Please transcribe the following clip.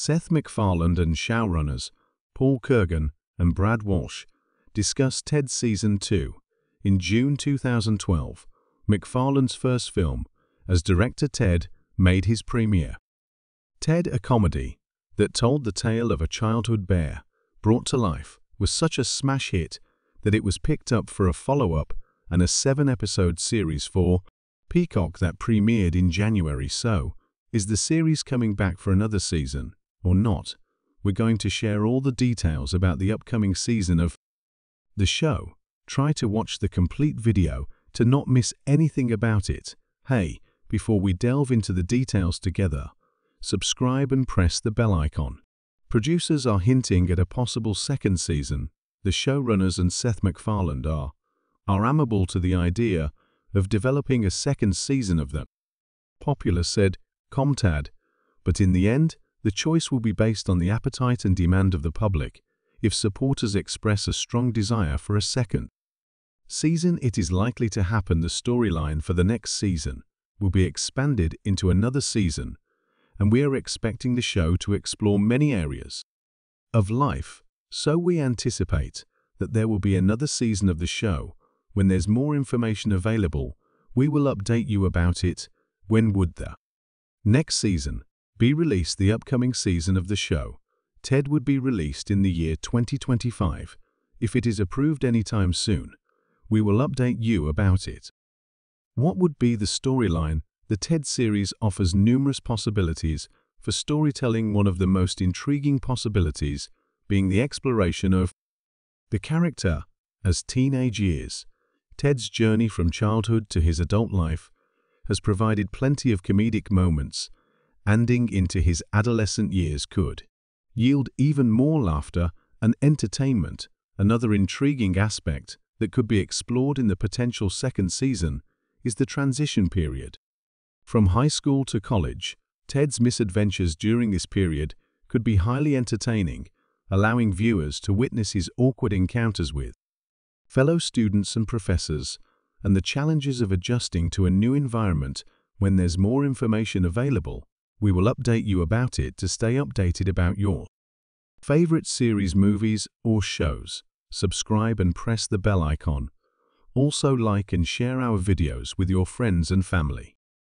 Seth MacFarlane and showrunners Paul Kurgan and Brad Walsh discussed Ted Season 2. In June 2012, MacFarlane's first film, as director Ted, made his premiere. Ted, a comedy that told the tale of a childhood bear brought to life, was such a smash hit that it was picked up for a follow-up and a 7-episode series for Peacock that premiered in January. So, is the series coming back for another season or not? We're going to share all the details about the upcoming season of the show. Try to watch the complete video to not miss anything about it. Hey, before we delve into the details together, subscribe and press the bell icon. Producers are hinting at a possible second season. The showrunners and Seth MacFarlane are amenable to the idea of developing a second season of the popular sitcom Ted, but in the end, the choice will be based on the appetite and demand of the public. If supporters express a strong desire for a second season, it is likely to happen. The storyline for the next season will be expanded into another season, and we are expecting the show to explore many areas of life, so we anticipate that there will be another season of the show. When there's more information available, we will update you about it. When would the next season be released? The upcoming season of the show Ted would be released in the year 2025. If it is approved anytime soon, we will update you about it. What would be the storyline? The Ted series offers numerous possibilities for storytelling, one of the most intriguing possibilities being the exploration of the character as teenage years. Ted's journey from childhood to his adult life has provided plenty of comedic moments, ending into his adolescent years could yield even more laughter and entertainment. Another intriguing aspect that could be explored in the potential second season is the transition period. From high school to college, Ted's misadventures during this period could be highly entertaining, allowing viewers to witness his awkward encounters with fellow students and professors, and the challenges of adjusting to a new environment. When there's more information available, we will update you about it. To stay updated about your favorite series, movies, or shows, subscribe and press the bell icon. Also, like and share our videos with your friends and family.